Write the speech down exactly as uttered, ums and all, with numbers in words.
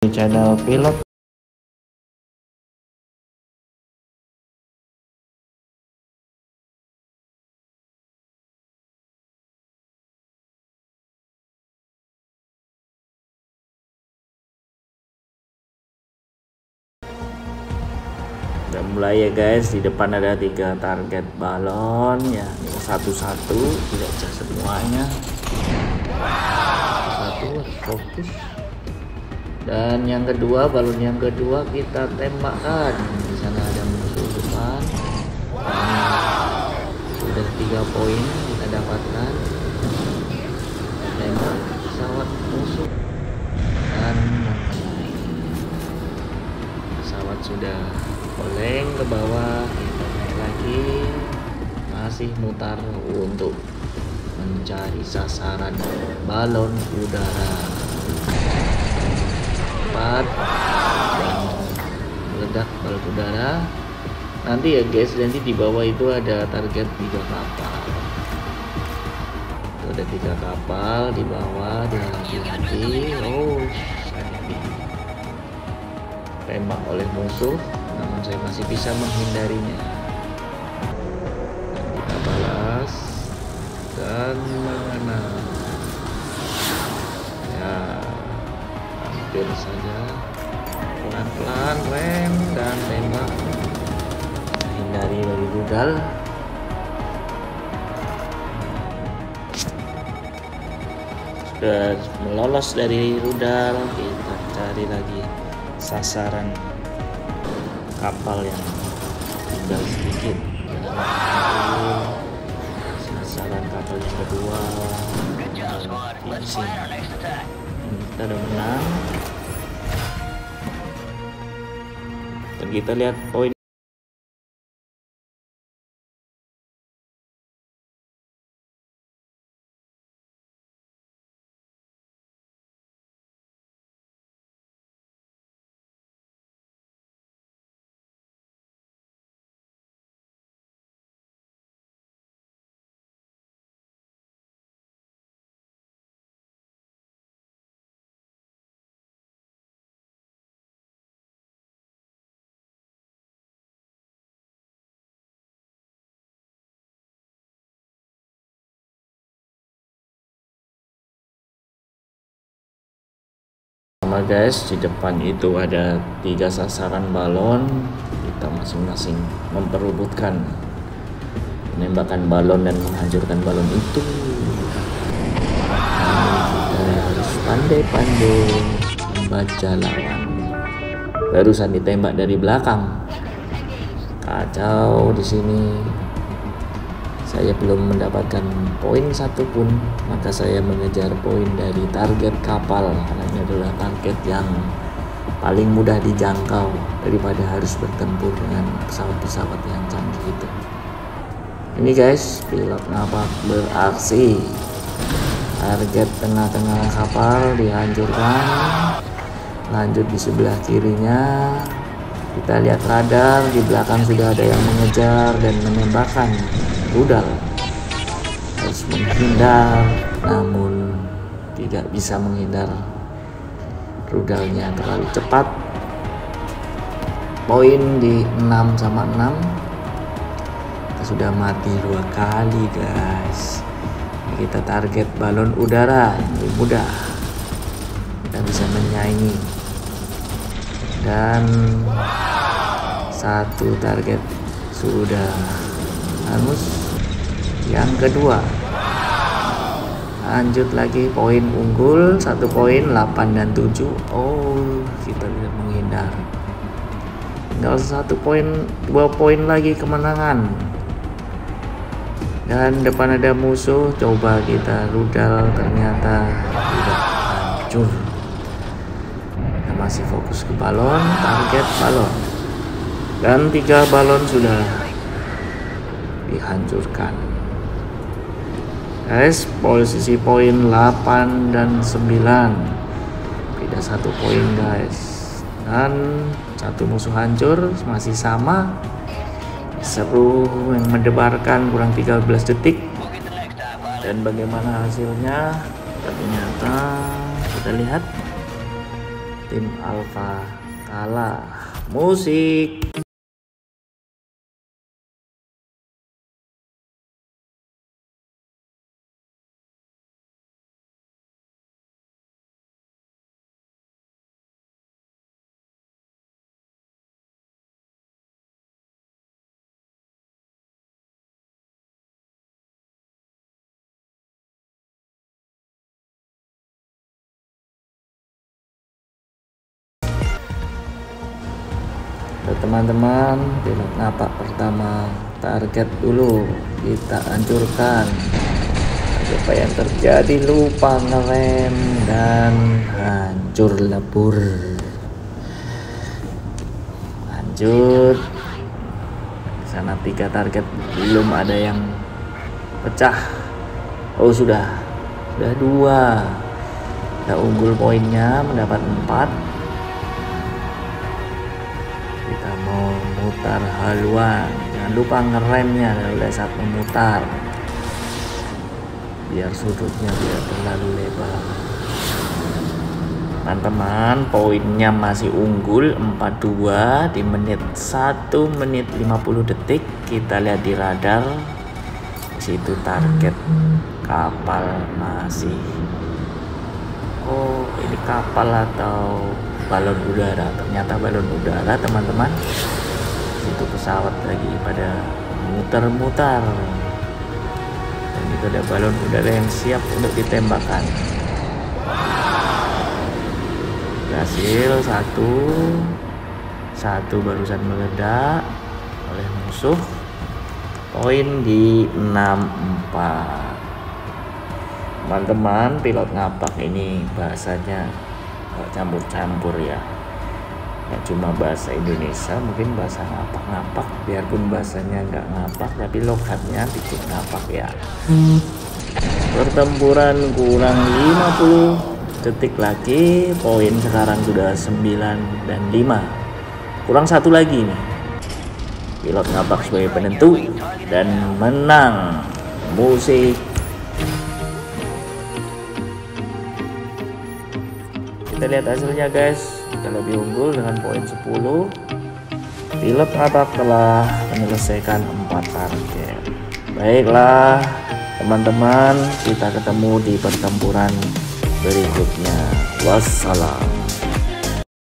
Di channel Pilot udah mulai ya guys. Di depan ada tiga target balon ya, satu-satu tidak bisa semuanya satu fokus. Dan yang kedua, balon yang kedua kita tembakkan. Di sana ada musuh depan. Sudah tiga poin kita dapatkan. Tembak pesawat musuh dan mengenai. Pesawat sudah oleng ke bawah. Kita naik lagi. Masih mutar untuk mencari sasaran balon udara. Dan meledak balon udara nanti ya guys. Nanti di bawah itu ada target tiga kapal, itu ada tiga kapal di bawah. Dan hati-hati, oh saya ditembak oleh musuh, namun saya masih bisa menghindarinya. Dan kita balas dan mengenal ya, hampir saja, pelan-pelan rem dan tembak, hindari dari rudal. Sudah melolos dari rudal, kita cari lagi sasaran kapal yang tinggal sedikit. Sasaran kapal yang kedua, Insing. Kita udah menang. Dan kita lihat poin. Sama guys, di depan itu ada tiga sasaran balon. Kita masing-masing memperebutkan menembakkan balon dan menghancurkan balon itu. Kita harus pandai-pandai membaca lawan. Barusan ditembak dari belakang, kacau di sini. Saya belum mendapatkan poin satu pun, maka saya mengejar poin dari target kapal. Karena ini adalah target yang paling mudah dijangkau daripada harus bertempur dengan pesawat-pesawat yang canggih itu. Ini guys, Pilot Napak beraksi. Target tengah-tengah kapal dihancurkan. Lanjut di sebelah kirinya. Kita lihat radar, di belakang sudah ada yang mengejar dan menembakkan rudal. Harus menghindar, namun tidak bisa menghindar, rudalnya terlalu cepat. Poin di enam sama enam. Kita sudah mati dua kali guys. Kita target balon udara yang mudah, kita bisa menyaingi. Dan satu target sudah hangus. Yang kedua lanjut lagi, poin unggul satu poin, delapan dan tujuh. Oh, kita tidak menghindar, tinggal satu poin, dua poin lagi kemenangan. Dan depan ada musuh, coba kita rudal, ternyata tidak hancur. Kita masih fokus ke balon, target balon, dan tiga balon sudah dihancurkan guys. Posisi poin delapan dan sembilan, beda satu poin guys. Dan satu musuh hancur, masih sama seru yang mendebarkan. Kurang tiga belas detik, dan bagaimana hasilnya ternyata kita lihat. Tim Alfa kalah. Musik. Teman-teman, pilot napak pertama target dulu kita hancurkan apa yang terjadi, lupa ngerem dan hancur lebur. Lanjut sana, tiga target belum ada yang pecah. Oh sudah, sudah dua, sudah unggul poinnya, mendapat empat. Kita mau mutar haluan, jangan lupa ngeremnya udah saat memutar, biar sudutnya tidak terlalu lebar. Teman-teman, poinnya masih unggul empat dua di menit satu menit lima puluh detik. Kita lihat di radar, situ target kapal masih. Oh ini kapal atau balon udara? Ternyata balon udara, teman-teman. Itu pesawat lagi pada muter-muter, dan itu ada balon udara yang siap untuk ditembakkan. Berhasil, satu satu barusan meledak oleh musuh. Poin di enam empat. Teman-teman, pilot ngapak ini bahasanya campur-campur ya, nggak cuma bahasa Indonesia, mungkin bahasa ngapak-ngapak, biarpun bahasanya nggak ngapak tapi logatnya bikin ngapak ya. Pertempuran kurang lima puluh detik lagi, poin sekarang sudah sembilan dan lima, kurang satu lagi nih. Pilot ngapak sebagai penentu dan menang. Musik. Kita lihat hasilnya guys, kita lebih unggul dengan poin sepuluh. Pilot ngapak telah menyelesaikan empat target. Baiklah teman-teman, kita ketemu di pertempuran berikutnya. Wassalam.